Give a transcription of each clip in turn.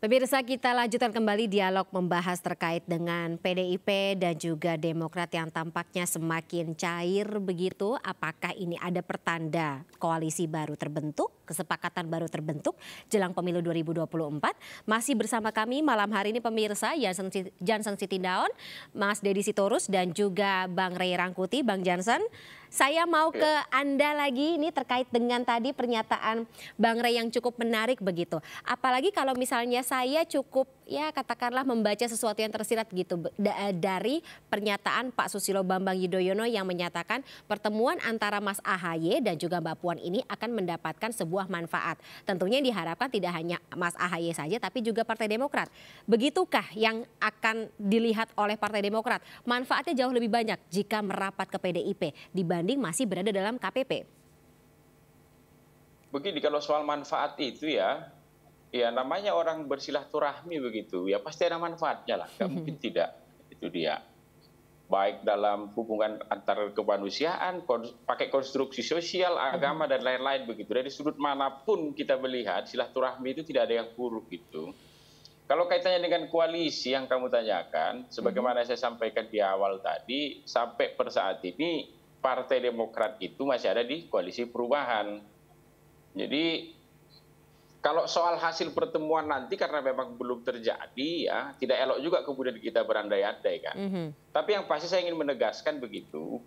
Pemirsa, kita lanjutkan kembali dialog membahas terkait dengan PDIP dan juga Demokrat yang tampaknya semakin cair begitu. Apakah ini ada pertanda koalisi baru terbentuk, kesepakatan baru terbentuk jelang pemilu 2024? Masih bersama kami malam hari ini pemirsa Jansen Sitindaon, Mas Deddy Sitorus dan juga Bang Ray Rangkuti. Bang Jansen, saya mau ke Anda lagi ini terkait dengan tadi pernyataan Bang Ray yang cukup menarik begitu. Apalagi kalau misalnya saya cukup ya katakanlah membaca sesuatu yang tersirat gitu dari pernyataan Pak Susilo Bambang Yudhoyono yang menyatakan pertemuan antara Mas AHY dan juga Mbak Puan ini akan mendapatkan sebuah manfaat. Tentunya diharapkan tidak hanya Mas AHY saja tapi juga Partai Demokrat. Begitukah yang akan dilihat oleh Partai Demokrat? Manfaatnya jauh lebih banyak jika merapat ke PDIP dibanding masih berada dalam KPP. Begini, kalau soal manfaat itu ya namanya orang bersilaturahmi begitu, ya pasti ada manfaatnya lah, nggak mungkin tidak. Itu dia. Baik dalam hubungan antar kemanusiaan, pakai konstruksi sosial, agama dan lain-lain begitu. Dari sudut manapun kita melihat silaturahmi itu tidak ada yang buruk gitu. Kalau kaitannya dengan koalisi yang kamu tanyakan, sebagaimana saya sampaikan di awal tadi, sampai per saat ini Partai Demokrat itu masih ada di Koalisi Perubahan. Jadi kalau soal hasil pertemuan nanti karena memang belum terjadi ya, tidak elok juga kemudian kita berandai-andai kan. Tapi yang pasti saya ingin menegaskan begitu,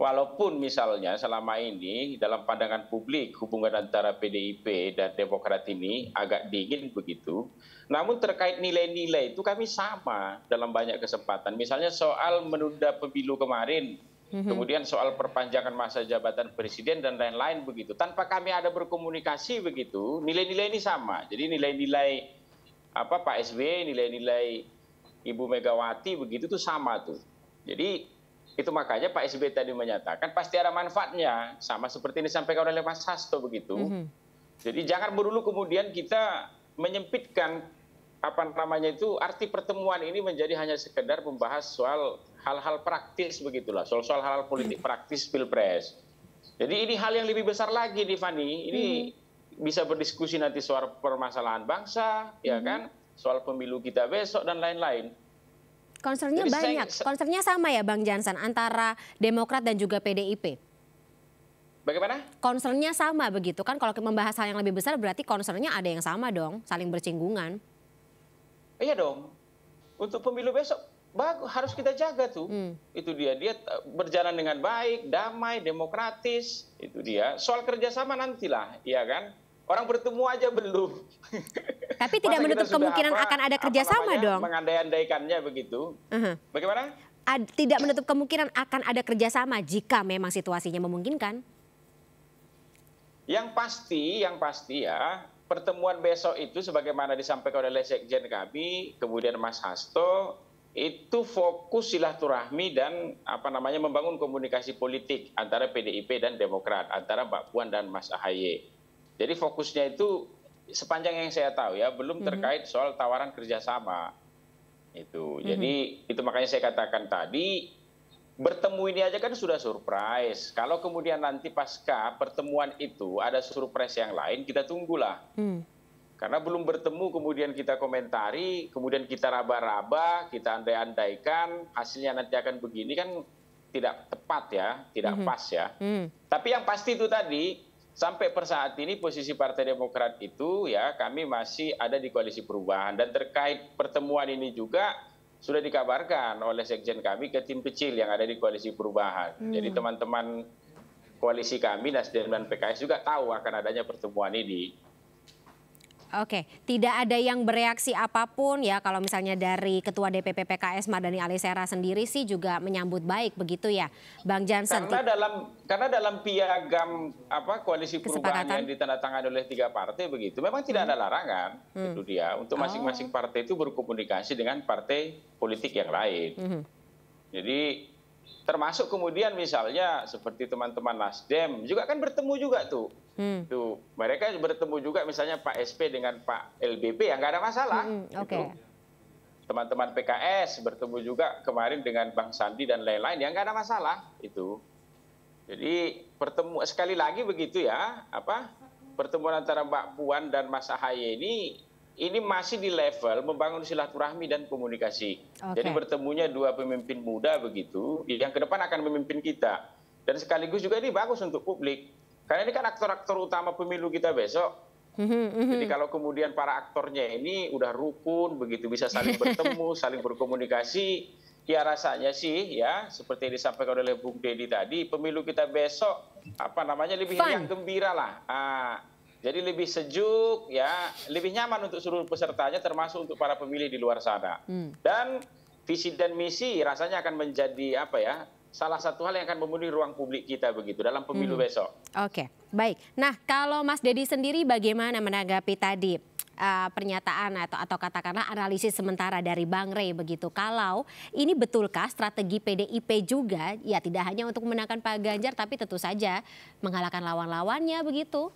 walaupun misalnya selama ini dalam pandangan publik hubungan antara PDIP dan Demokrat ini agak dingin begitu, namun terkait nilai-nilai itu kami sama dalam banyak kesempatan. Misalnya soal menunda pemilu kemarin, kemudian soal perpanjangan masa jabatan presiden dan lain-lain begitu. Tanpa kami ada berkomunikasi begitu, nilai-nilai ini sama. Jadi nilai-nilai apa Pak SBY, nilai-nilai Ibu Megawati begitu tuh sama tuh. Jadi itu makanya Pak SBY tadi menyatakan pasti ada manfaatnya. Sama seperti ini disampaikan oleh Mas Hasto begitu. Jadi jangan berdulu kemudian kita menyempitkan apa namanya itu arti pertemuan ini menjadi hanya sekedar membahas soal hal-hal praktis begitulah, soal-soal hal-hal politik praktis pilpres. Jadi ini hal yang lebih besar lagi nih Fani, ini bisa berdiskusi nanti soal permasalahan bangsa, ya kan, soal pemilu kita besok dan lain-lain. Concernnya banyak, concernnya sama ya Bang Jansen antara Demokrat dan juga PDIP. Bagaimana? Concernnya sama begitu kan, kalau membahas hal yang lebih besar berarti concernnya ada yang sama dong, saling bersinggungan. Iya dong, untuk pemilu besok harus kita jaga tuh. Itu dia berjalan dengan baik, damai, demokratis, itu dia. Soal kerjasama nantilah, iya kan? Orang bertemu aja belum. Tapi tidak menutup kemungkinan akan ada kerjasama dong. Mengandai-andaikannya begitu. Bagaimana? Tidak menutup kemungkinan akan ada kerjasama jika memang situasinya memungkinkan. Yang pasti ya. Pertemuan besok itu sebagaimana disampaikan oleh Sekjen kami, kemudian Mas Hasto, itu fokus silaturahmi dan apa namanya membangun komunikasi politik antara PDIP dan Demokrat, antara Mbak Puan dan Mas AHY. Jadi fokusnya itu sepanjang yang saya tahu ya, belum terkait soal tawaran kerjasama. Itu. Jadi itu makanya saya katakan tadi, bertemu ini aja kan sudah surprise. Kalau kemudian nanti pasca pertemuan itu ada surprise yang lain, kita tunggulah. Karena belum bertemu, kemudian kita komentari, kemudian kita raba-raba, kita andai-andaikan, hasilnya nanti akan begini kan tidak tepat ya, tidak pas ya. Tapi yang pasti itu tadi, sampai per saat ini posisi Partai Demokrat itu ya kami masih ada di Koalisi Perubahan. Dan terkait pertemuan ini juga, sudah dikabarkan oleh Sekjen kami ke tim kecil yang ada di Koalisi Perubahan. Jadi teman-teman koalisi kami, NasDem dan PKS juga tahu akan adanya pertemuan ini. Oke, tidak ada yang bereaksi apapun ya kalau misalnya dari Ketua DPP PKS Mardani Ali Sera sendiri sih juga menyambut baik begitu ya, Bang Jansen. Karena dalam piagam apa Koalisi Perubahan yang ditandatangani oleh 3 partai begitu, memang tidak ada larangan itu dia untuk masing-masing partai itu berkomunikasi dengan partai politik yang lain. Jadi termasuk kemudian misalnya seperti teman-teman NasDem juga kan bertemu juga tuh. Tuh, mereka bertemu juga misalnya Pak SP dengan Pak LBP yang nggak ada masalah. Gitu. Teman-teman PKS bertemu juga kemarin dengan Bang Sandi dan lain-lain yang nggak ada masalah itu. Jadi pertemuan sekali lagi begitu ya, pertemuan antara Mbak Puan dan Mas AHY ini ini masih di level membangun silaturahmi dan komunikasi. Okay. Jadi bertemunya dua pemimpin muda begitu, yang ke depan akan memimpin kita. Dan sekaligus juga ini bagus untuk publik. Karena ini kan aktor-aktor utama pemilu kita besok. Jadi kalau kemudian para aktornya ini udah rukun, begitu bisa saling bertemu, saling berkomunikasi, ya rasanya sih ya, seperti yang disampaikan oleh Bung Deddy tadi, pemilu kita besok, lebih riang gembira lah. Jadi lebih sejuk, ya, lebih nyaman untuk seluruh pesertanya, termasuk untuk para pemilih di luar sana. Dan visi dan misi rasanya akan menjadi salah satu hal yang akan memenuhi ruang publik kita begitu dalam pemilu besok. Oke, baik. Nah, kalau Mas Deddy sendiri bagaimana menanggapi tadi pernyataan atau katakanlah analisis sementara dari Bang Ray begitu? Kalau ini betulkah strategi PDIP juga, ya tidak hanya untuk memenangkan Pak Ganjar, tapi tentu saja mengalahkan lawan-lawannya begitu?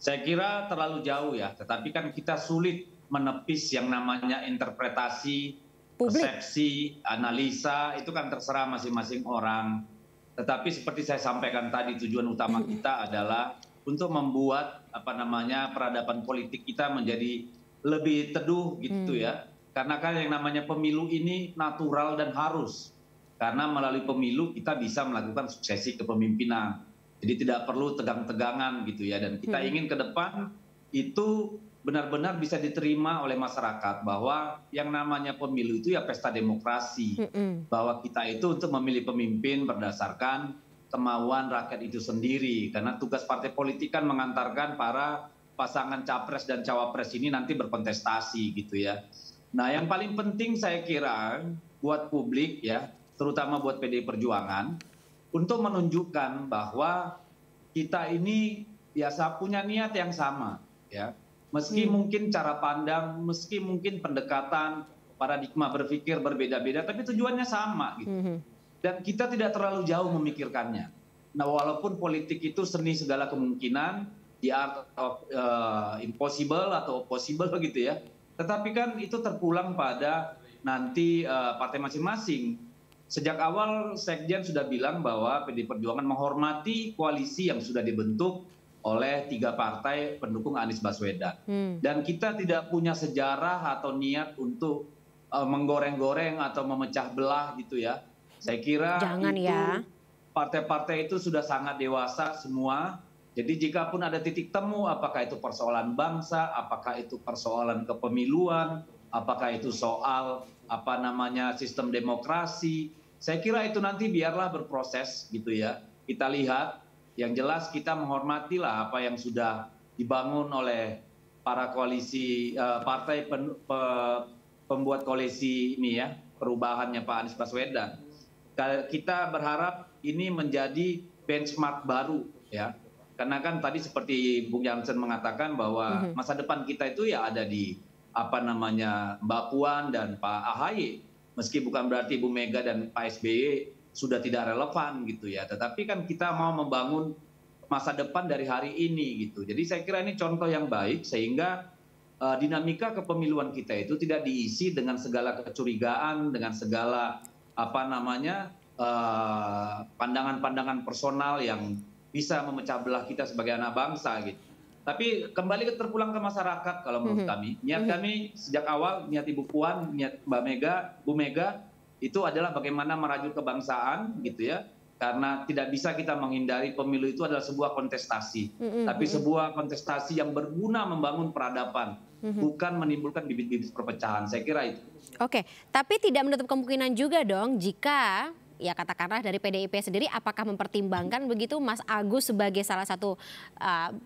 Saya kira terlalu jauh ya, tetapi kan kita sulit menepis yang namanya interpretasi, persepsi, analisa, itu kan terserah masing-masing orang. Tetapi seperti saya sampaikan tadi, tujuan utama kita adalah untuk membuat peradaban politik kita menjadi lebih teduh gitu ya. Karena kan yang namanya pemilu ini natural dan harus. Karena melalui pemilu kita bisa melakukan suksesi kepemimpinan. Jadi tidak perlu tegang-tegangan gitu ya. Dan kita ingin ke depan itu benar-benar bisa diterima oleh masyarakat. Bahwa yang namanya pemilu itu ya pesta demokrasi. Bahwa kita itu untuk memilih pemimpin berdasarkan kemauan rakyat itu sendiri. Karena tugas partai politik kan mengantarkan para pasangan capres dan cawapres ini nanti berkontestasi gitu ya. Nah yang paling penting saya kira buat publik ya, terutama buat PDI Perjuangan, untuk menunjukkan bahwa kita ini biasa punya niat yang sama, ya. Meski mungkin cara pandang, meski mungkin pendekatan, paradigma berpikir berbeda-beda, tapi tujuannya sama, gitu. Dan kita tidak terlalu jauh memikirkannya. Nah, walaupun politik itu seni segala kemungkinan, the art of impossible atau possible, gitu ya. Tetapi kan itu terpulang pada nanti partai masing-masing. Sejak awal Sekjen sudah bilang bahwa PDI Perjuangan menghormati koalisi yang sudah dibentuk oleh tiga partai pendukung Anies Baswedan. Dan kita tidak punya sejarah atau niat untuk menggoreng-goreng atau memecah belah gitu ya. Saya kira partai-partai itu sudah sangat dewasa semua. Jadi jika pun ada titik temu, apakah itu persoalan bangsa, apakah itu persoalan kepemiluan, apakah itu soal sistem demokrasi. Saya kira itu nanti biarlah berproses gitu ya. Kita lihat, yang jelas kita menghormatilah apa yang sudah dibangun oleh para koalisi, partai pembuat koalisi ini ya, perubahannya Pak Anies Baswedan. Kita berharap ini menjadi benchmark baru ya. Karena kan tadi seperti Bung Jansen mengatakan bahwa masa depan kita itu ya ada di Mbak Puan dan Pak AHY, meski bukan berarti Bu Mega dan Pak SBY sudah tidak relevan gitu ya, tetapi kan kita mau membangun masa depan dari hari ini gitu. Jadi saya kira ini contoh yang baik sehingga dinamika kepemiluan kita itu tidak diisi dengan segala kecurigaan, dengan segala pandangan-pandangan personal yang bisa memecah belah kita sebagai anak bangsa gitu. Tapi kembali terpulang ke masyarakat kalau menurut kami. Niat kami sejak awal, niat Ibu Puan, niat Mbak Mega, Bu Mega, itu adalah bagaimana merajut kebangsaan gitu ya. Karena tidak bisa kita menghindari pemilu itu adalah sebuah kontestasi. Tapi sebuah kontestasi yang berguna membangun peradaban. Bukan menimbulkan bibit-bibit perpecahan, saya kira itu. Oke, tapi tidak menutup kemungkinan juga dong jika... Ya katakanlah dari PDIP sendiri apakah mempertimbangkan begitu Mas Agus sebagai salah satu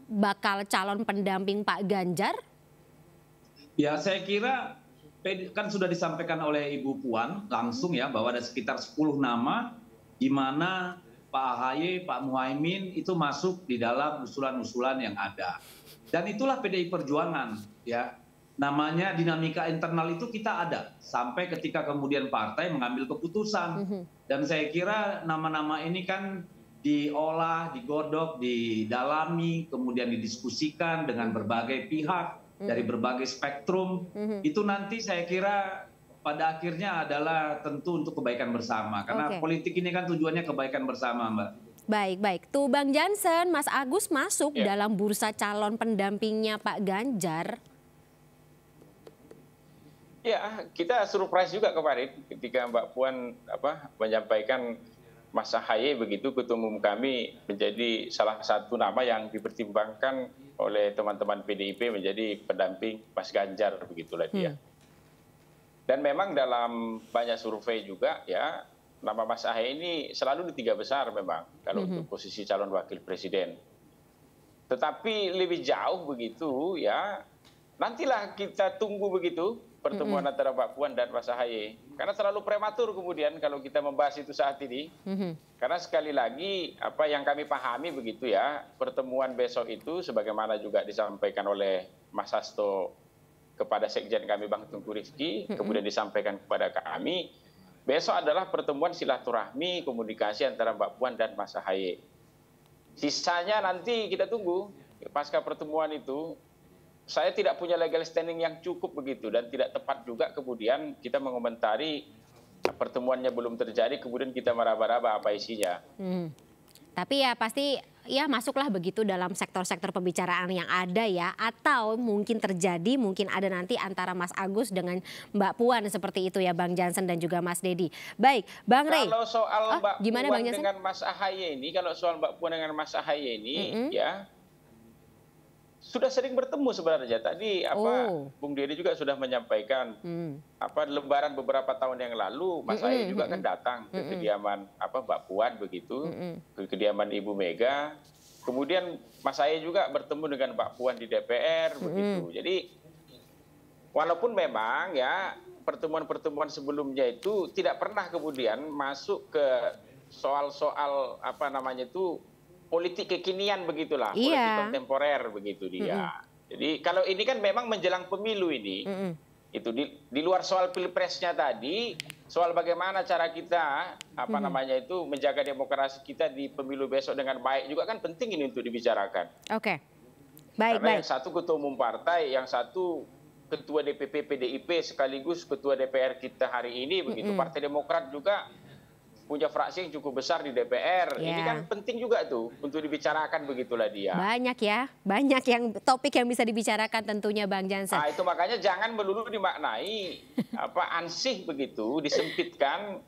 bakal calon pendamping Pak Ganjar? Ya saya kira kan sudah disampaikan oleh Ibu Puan langsung ya bahwa ada sekitar 10 nama di mana Pak AHY, Pak Muhaimin itu masuk di dalam usulan-usulan yang ada. Dan itulah PDI Perjuangan ya. Namanya dinamika internal itu kita ada sampai ketika kemudian partai mengambil keputusan. Dan saya kira nama-nama ini kan diolah, digodok, didalami, kemudian didiskusikan dengan berbagai pihak dari berbagai spektrum. Itu nanti saya kira pada akhirnya adalah tentu untuk kebaikan bersama. Karena politik ini kan tujuannya kebaikan bersama, Mbak. Baik-baik, tuh Bang Jansen, Mas Agus masuk dalam bursa calon pendampingnya Pak Ganjar. Ya, kita surprise juga kemarin ketika Mbak Puan menyampaikan Mas AHY begitu, ketua umum kami menjadi salah satu nama yang dipertimbangkan oleh teman-teman PDIP menjadi pendamping Mas Ganjar begitulah dia. Dan memang dalam banyak survei juga ya, nama Mas AHY ini selalu di tiga besar memang kalau untuk posisi calon wakil presiden. Tetapi lebih jauh begitu ya, nantilah kita tunggu begitu pertemuan antara Mbak Puan dan Mas AHY. Karena terlalu prematur kemudian kalau kita membahas itu saat ini. Karena sekali lagi apa yang kami pahami begitu ya, pertemuan besok itu sebagaimana juga disampaikan oleh Mas Hasto kepada sekjen kami Bang Tungku Rifki, kemudian disampaikan kepada kami, besok adalah pertemuan silaturahmi komunikasi antara Mbak Puan dan Mas AHY. Sisanya nanti kita tunggu pasca pertemuan itu. Saya tidak punya legal standing yang cukup begitu dan tidak tepat juga kemudian kita mengomentari pertemuannya belum terjadi kemudian kita meraba-raba apa isinya. Tapi ya pasti ya masuklah begitu dalam sektor-sektor pembicaraan yang ada ya, atau mungkin terjadi mungkin ada nanti antara Mas Agus dengan Mbak Puan seperti itu ya Bang Jansen dan juga Mas Deddy. Baik, Bang Ray. Kalau soal Mbak Puan dengan Mas AHY ini, kalau soal Mbak Puan dengan Mas AHY ini ya sudah sering bertemu sebenarnya. Tadi Bung Deddy juga sudah menyampaikan Lebaran beberapa tahun yang lalu Mas AHY juga kan datang ke kediaman Mbak Puan begitu, ke kediaman Ibu Mega. Kemudian Mas AHY juga bertemu dengan Mbak Puan di DPR begitu. Jadi walaupun memang ya pertemuan-pertemuan sebelumnya itu tidak pernah kemudian masuk ke soal-soal politik kekinian begitulah, politik kontemporer begitu dia. Jadi kalau ini kan memang menjelang pemilu ini, itu di luar soal pilpresnya tadi, soal bagaimana cara kita menjaga demokrasi kita di pemilu besok dengan baik juga kan penting ini untuk dibicarakan. Oke, baik. Karena yang satu ketua umum partai, yang satu ketua DPP PDIP sekaligus ketua DPR kita hari ini begitu. Partai Demokrat juga punya fraksi yang cukup besar di DPR. Ini kan penting juga tuh untuk dibicarakan begitulah dia. Banyak ya, banyak yang topik yang bisa dibicarakan tentunya Bang Jansen. Nah, itu makanya jangan melulu dimaknai ansih begitu, disempitkan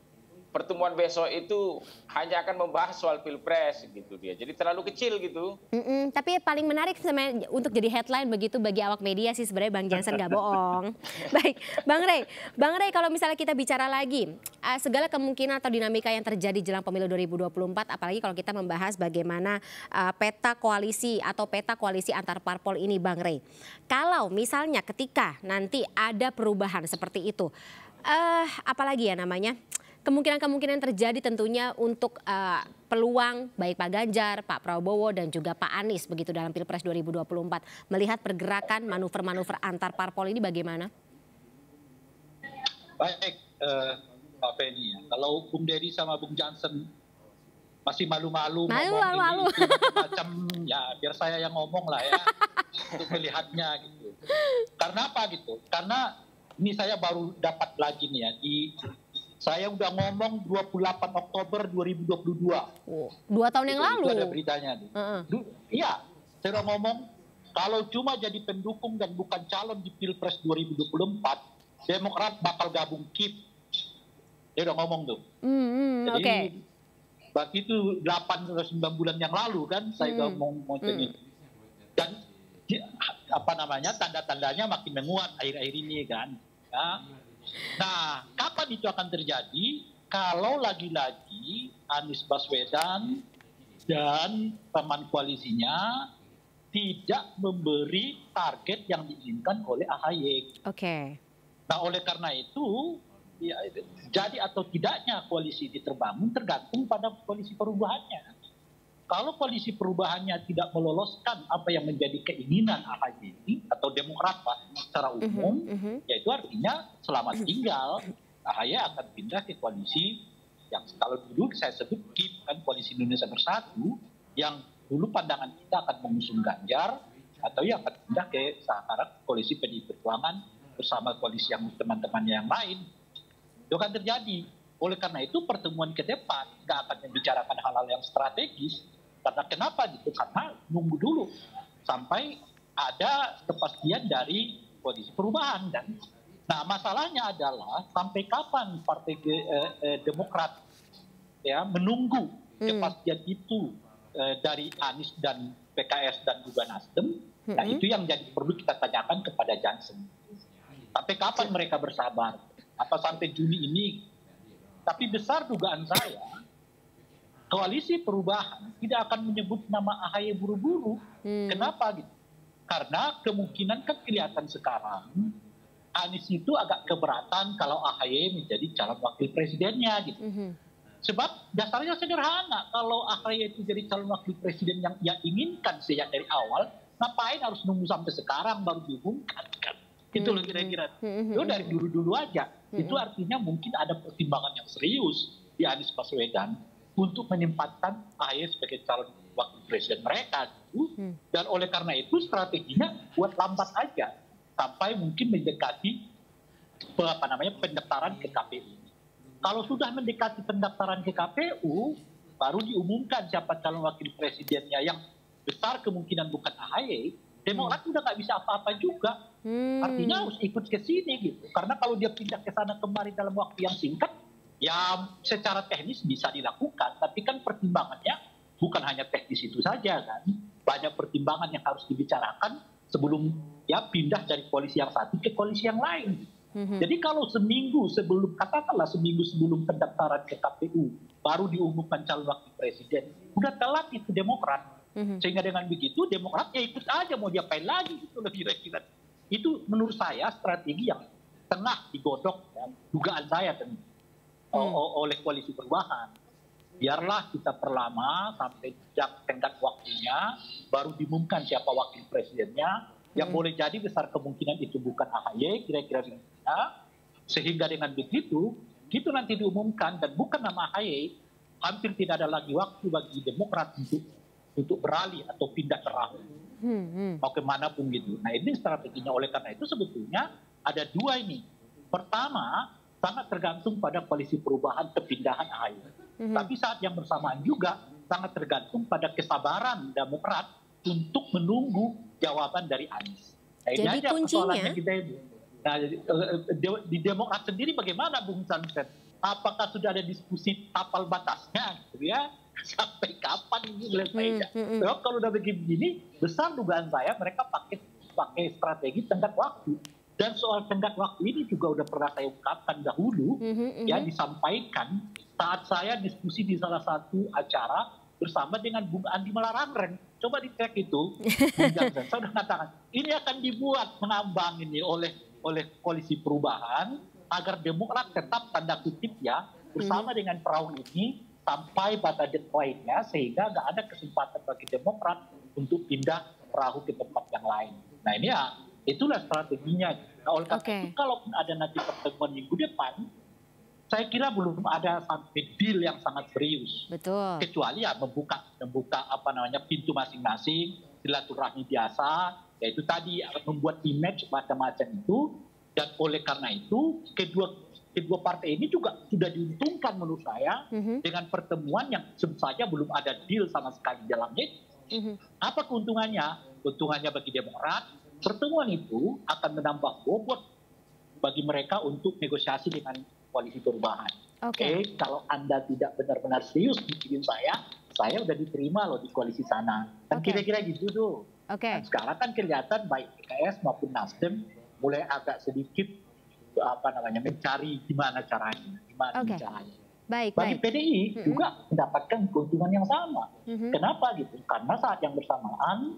pertemuan besok itu hanya akan membahas soal pilpres gitu dia. Jadi terlalu kecil gitu. Tapi paling menarik untuk jadi headline begitu bagi awak media sih sebenarnya Bang Jansen nggak bohong. Baik, Bang Ray kalau misalnya kita bicara lagi segala kemungkinan atau dinamika yang terjadi jelang pemilu 2024, apalagi kalau kita membahas bagaimana peta koalisi antar parpol ini, Bang Ray. Kalau misalnya ketika nanti ada perubahan seperti itu, apalagi ya namanya? Kemungkinan-kemungkinan terjadi tentunya untuk peluang baik Pak Ganjar, Pak Prabowo dan juga Pak Anies begitu dalam Pilpres 2024. Melihat pergerakan manuver-manuver antar parpol ini bagaimana? Baik, Pak Penny. Kalau Bung Deddy sama Bung Jansen masih malu-malu. Macam ya biar saya yang ngomong lah ya untuk melihatnya gitu. Karena apa gitu? Karena ini saya baru dapat lagi nih ya di saya udah ngomong 28 Oktober 2022. Oh, 2 tahun yang lalu. Itu ada beritanya. Iya, saya udah ngomong kalau cuma jadi pendukung dan bukan calon di Pilpres 2024, Demokrat bakal gabung KIB. Dia udah ngomong tuh. Jadi, berarti itu 8 atau 9 bulan yang lalu kan saya udah ngomong ini. Dan tanda-tandanya makin menguat akhir-akhir ini kan. Ya. Nah, kapan itu akan terjadi? Kalau lagi-lagi Anies Baswedan dan teman koalisinya tidak memberi target yang diinginkan oleh AHY. Nah, oleh karena itu, ya, jadi atau tidaknya koalisi ini terbangun tergantung pada koalisi perubahannya. Kalau koalisi perubahannya tidak meloloskan apa yang menjadi keinginan AHY atau Demokrat secara umum, yaitu artinya selamat tinggal, AHY akan pindah ke koalisi yang kalau dulu saya sebut KIB, kan Koalisi Indonesia Bersatu, yang dulu pandangan kita akan mengusung Ganjar, atau yang akan pindah ke sekarang koalisi PDI Perjuangan bersama koalisi yang teman-temannya yang lain. Itu akan terjadi. Oleh karena itu pertemuan ke depan nggak akan membicarakan hal-hal yang strategis. Karena kenapa gitu? Karena nunggu dulu sampai ada kepastian dari koalisi perubahan. Dan Nah, masalahnya adalah sampai kapan Partai Demokrat ya menunggu kepastian itu dari Anies dan PKS dan juga NasDem. Nah, itu yang jadi perlu kita tanyakan kepada Jansen. Sampai kapan mereka bersabar? Apa sampai Juni ini? Tapi besar dugaan saya, Koalisi Perubahan tidak akan menyebut nama AHY buru-buru. Kenapa gitu? Karena kemungkinan kan kelihatan sekarang Anies itu agak keberatan kalau AHY menjadi calon wakil presidennya gitu. Sebab dasarnya sederhana, kalau AHY itu jadi calon wakil presiden yang ia inginkan sejak dari awal, ngapain harus nunggu sampai sekarang baru diumumkan kan? Itu loh kira-kira. Itu dari dulu-dulu aja. Itu artinya mungkin ada pertimbangan yang serius di Anies Baswedan untuk menempatkan AHY sebagai calon wakil presiden mereka gitu. Dan oleh karena itu strateginya buat lambat aja sampai mungkin mendekati pendaftaran ke KPU. Kalau sudah mendekati pendaftaran ke KPU, baru diumumkan siapa calon wakil presidennya yang besar kemungkinan bukan AHY. Demokrat udah nggak bisa apa-apa juga. Artinya harus ikut ke sini gitu. Karena kalau dia pindah ke sana kemari dalam waktu yang singkat, ya secara teknis bisa dilakukan. Tapi kan pertimbangannya bukan hanya teknis itu saja kan. Banyak pertimbangan yang harus dibicarakan sebelum ya pindah dari koalisi yang satu ke koalisi yang lain. Jadi kalau seminggu sebelum, katakanlah seminggu sebelum pendaftaran ke KPU, baru diumumkan calon wakil presiden, udah telat itu Demokrat. Sehingga dengan begitu Demokrat ya ikut aja, mau diapain lagi gitu loh kira-kira. Itu menurut saya strategi yang tengah digodok ya, dugaan saya tentu, oleh Koalisi Perubahan. Biarlah kita perlama sampai tenggat waktunya, baru diumumkan siapa wakil presidennya. Yang boleh jadi besar kemungkinan itu bukan AHY, kira-kira begitu. Sehingga dengan begitu, itu nanti diumumkan dan bukan nama AHY, hampir tidak ada lagi waktu bagi Demokrat untuk beralih atau pindah terang. Mau kemanapun gitu. Nah ini strateginya, oleh karena itu sebetulnya ada dua ini. Pertama, sangat tergantung pada Koalisi Perubahan kepindahan AHY. Tapi saat yang bersamaan juga sangat tergantung pada kesabaran Demokrat untuk menunggu jawaban dari Anies. Nah, jadi ini aja kuncinya kita, nah, di Demokrat sendiri bagaimana Bung Sansen? Apakah sudah ada diskusi tapal batasnya? Gitu ya? Sampai kapan ini selesainya? Kalau udah begini, besar dugaan saya mereka pakai strategi tenggat waktu. Dan soal tenggat waktu ini juga udah pernah saya ungkapkan dahulu, ya disampaikan saat saya diskusi di salah satu acara bersama dengan Bung Andi Malarangren. Coba dicek itu, Bung Jansen. Saya sudah katakan, ini akan dibuat mengambang ini oleh Koalisi Perubahan agar Demokrat tetap tanda kutip ya bersama dengan perahu ini sampai pada deadline-nya, sehingga nggak ada kesempatan bagi Demokrat untuk pindah perahu ke tempat yang lain. Nah ini ya, itulah strateginya. Nah, oleh karena itu, kalaupun ada nanti pertemuan minggu depan, saya kira belum ada sampai deal yang sangat serius. Betul. Kecuali ya membuka apa namanya pintu masing-masing, silaturahmi biasa, yaitu tadi membuat image macam-macam itu. Dan oleh karena itu kedua partai ini juga sudah diuntungkan menurut saya dengan pertemuan yang sebenarnya belum ada deal sama sekali dalamnya. Apa keuntungannya? Keuntungannya bagi Demokrat, pertemuan itu akan menambah bobot bagi mereka untuk negosiasi dengan Koalisi Perubahan. Oke, kalau Anda tidak benar-benar serius bikin saya udah diterima loh di koalisi sana. Kan kira-kira gitu tuh. Dan sekarang kan kelihatan baik PKS maupun NasDem mulai agak sedikit apa namanya mencari gimana caranya, caranya. Baik. Bagi PDI juga mendapatkan keuntungan yang sama. Kenapa gitu? Karena saat yang bersamaan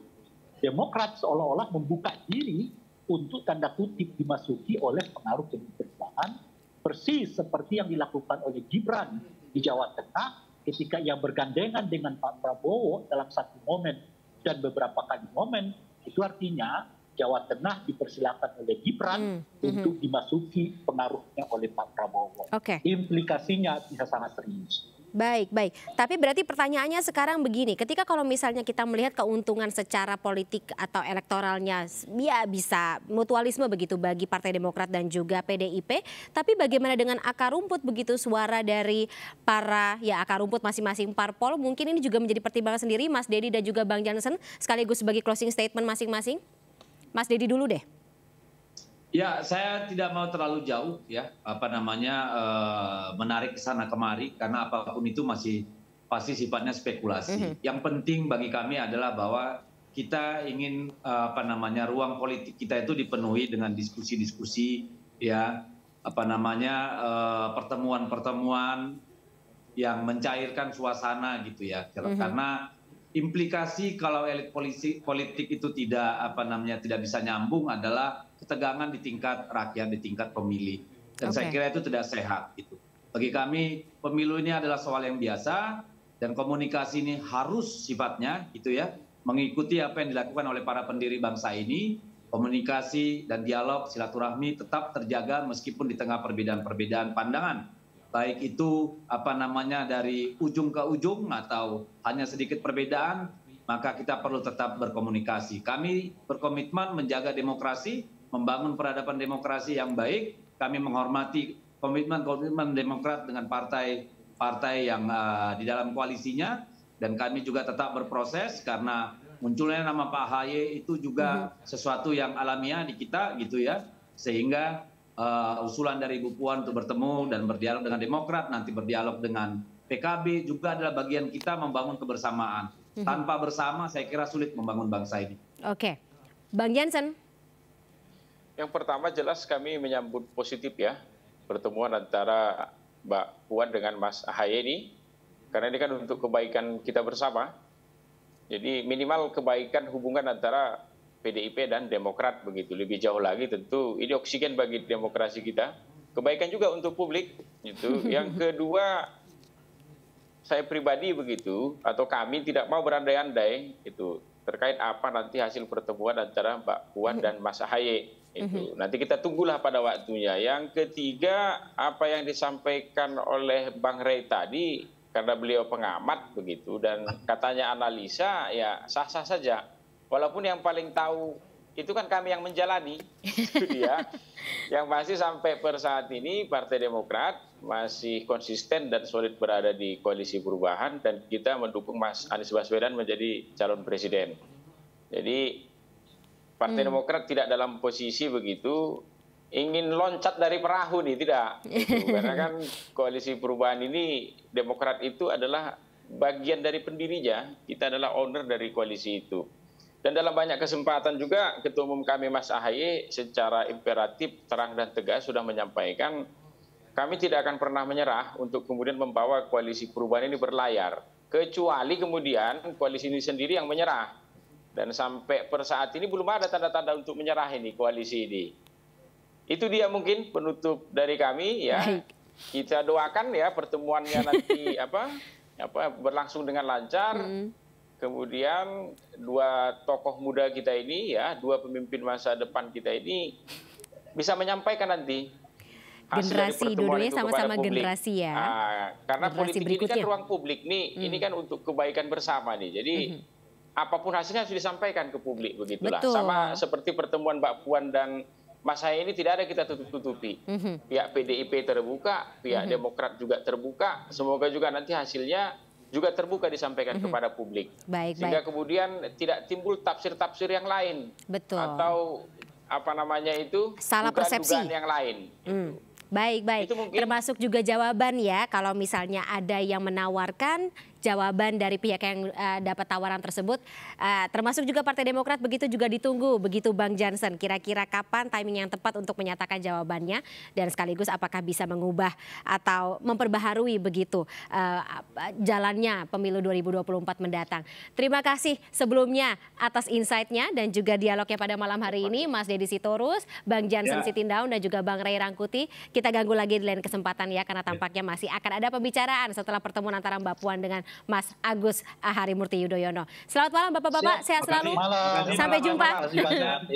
Demokrat seolah-olah membuka diri untuk tanda kutip dimasuki oleh pengaruh perubahan. Persis seperti yang dilakukan oleh Gibran di Jawa Tengah ketika ia bergandengan dengan Pak Prabowo dalam satu momen dan beberapa kali momen. Itu artinya Jawa Tengah dipersilakan oleh Gibran untuk dimasuki pengaruhnya oleh Pak Prabowo. Implikasinya bisa sangat serius. Baik. Tapi berarti pertanyaannya sekarang begini, ketika kalau misalnya kita melihat keuntungan secara politik atau elektoralnya, ya bisa mutualisme begitu bagi Partai Demokrat dan juga PDIP, tapi bagaimana dengan akar rumput begitu, suara dari para ya akar rumput masing-masing parpol, mungkin ini juga menjadi pertimbangan sendiri Mas Deddy dan juga Bang Jansen, sekaligus sebagai closing statement masing-masing. Mas Deddy dulu deh. Ya, saya tidak mau terlalu jauh ya, menarik ke sana kemari, karena apapun itu masih pasti sifatnya spekulasi. Yang penting bagi kami adalah bahwa kita ingin ruang politik kita itu dipenuhi dengan diskusi-diskusi ya, pertemuan-pertemuan yang mencairkan suasana gitu ya. Karena implikasi kalau elit politik itu tidak tidak bisa nyambung adalah ketegangan di tingkat rakyat, di tingkat pemilih. Dan saya kira itu tidak sehat gitu. Bagi kami pemilu ini adalah soal yang biasa dan komunikasi ini harus sifatnya gitu ya, mengikuti apa yang dilakukan oleh para pendiri bangsa ini. Komunikasi dan dialog silaturahmi tetap terjaga meskipun di tengah perbedaan-perbedaan pandangan. Baik itu dari ujung ke ujung atau hanya sedikit perbedaan, maka kita perlu tetap berkomunikasi. Kami berkomitmen menjaga demokrasi, membangun peradaban demokrasi yang baik. Kami menghormati komitmen Demokrat dengan partai-partai yang di dalam koalisinya, dan kami juga tetap berproses karena munculnya nama Pak AHY itu juga sesuatu yang alamiah di kita gitu ya, sehingga usulan dari Ibu Puan untuk bertemu dan berdialog dengan Demokrat, nanti berdialog dengan PKB juga adalah bagian kita membangun kebersamaan. Tanpa bersama saya kira sulit membangun bangsa ini. Oke, Bang Jansen. Yang pertama jelas kami menyambut positif ya pertemuan antara Mbak Puan dengan Mas AHY ini, karena ini kan untuk kebaikan kita bersama. Jadi minimal kebaikan hubungan antara PDIP dan Demokrat begitu. Lebih jauh lagi tentu ini oksigen bagi demokrasi kita, kebaikan juga untuk publik gitu. Yang kedua, saya pribadi begitu atau kami tidak mau berandai-andai itu terkait apa nanti hasil pertemuan antara Mbak Puan dan Mas AHY. Itu nanti kita tunggulah pada waktunya. Yang ketiga, apa yang disampaikan oleh Bang Ray tadi, karena beliau pengamat begitu dan katanya analisa, ya sah-sah saja. Walaupun yang paling tahu itu kan kami yang menjalani itu dia. Yang pasti sampai per saat ini Partai Demokrat masih konsisten dan solid berada di Koalisi Perubahan, dan kita mendukung Mas Anies Baswedan menjadi calon presiden. Jadi Partai Demokrat tidak dalam posisi begitu ingin loncat dari perahu nih, tidak. Gitu. Karena kan Koalisi Perubahan ini, Demokrat itu adalah bagian dari pendirinya, kita adalah owner dari koalisi itu. Dan dalam banyak kesempatan juga Ketua Umum kami Mas AHY secara imperatif, terang dan tegas sudah menyampaikan, kami tidak akan pernah menyerah untuk kemudian membawa Koalisi Perubahan ini berlayar. Kecuali kemudian koalisi ini sendiri yang menyerah. Dan sampai per saat ini belum ada tanda-tanda untuk menyerah ini koalisi ini. Itu dia mungkin penutup dari kami ya. Kita doakan ya pertemuannya nanti berlangsung dengan lancar. Kemudian dua tokoh muda kita ini ya, dua pemimpin masa depan kita ini bisa menyampaikan nanti hasil generasi dari pertemuan itu sama-sama publik. Generasi ya. Nah, karena generasi politik berikutnya. Ini kan ruang publik nih, ini kan untuk kebaikan bersama nih. Jadi apapun hasilnya harus disampaikan ke publik begitulah. Betul. Sama seperti pertemuan Mbak Puan dan Mas AHY ini tidak ada kita tutup-tutupi. Pihak PDIP terbuka, pihak Demokrat juga terbuka. Semoga juga nanti hasilnya juga terbuka disampaikan kepada publik. Sehingga kemudian tidak timbul tafsir-tafsir yang lain. Betul. Atau salah persepsi yang lain. Baik-baik, termasuk juga jawaban ya, kalau misalnya ada yang menawarkan jawaban dari pihak yang dapat tawaran tersebut, termasuk juga Partai Demokrat, begitu juga ditunggu, begitu Bang Jansen, kira-kira kapan timing yang tepat untuk menyatakan jawabannya, dan sekaligus apakah bisa mengubah atau memperbaharui begitu jalannya pemilu 2024 mendatang. Terima kasih sebelumnya atas insight-nya dan juga dialognya pada malam hari ini, Mas Deddy Sitorus, Bang Jansen Sitindaon dan juga Bang Ray Rangkuti. Kita ganggu lagi di lain kesempatan ya, karena tampaknya masih akan ada pembicaraan setelah pertemuan antara Mbak Puan dengan Mas Agus Harimurti Yudhoyono. Selamat malam Bapak-Bapak, sehat selalu. Sampai jumpa. Siap,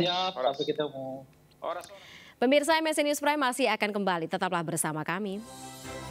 sampai ketemu. Pemirsa MSN News Prime masih akan kembali, tetaplah bersama kami.